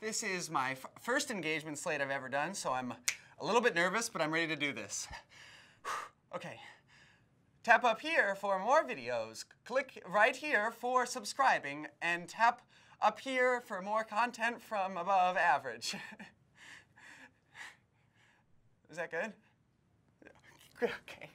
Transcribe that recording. This is my first engagement slate I've ever done, so I'm a little bit nervous, but I'm ready to do this. Okay. Tap up here for more videos. Click right here for subscribing, and tap up here for more content from Above Average. Is that good? Okay.